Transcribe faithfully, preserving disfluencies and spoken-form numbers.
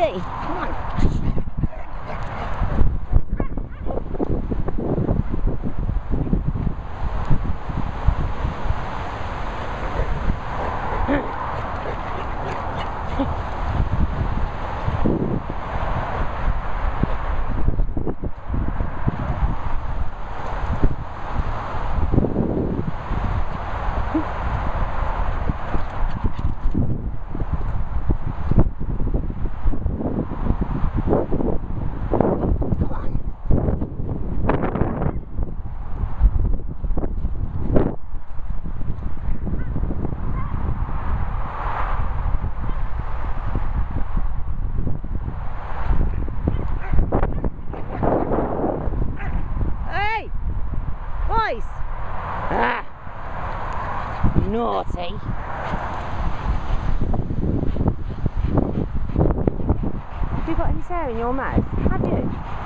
day. Come on. Naughty. Have you got any hair in your mouth? Have you?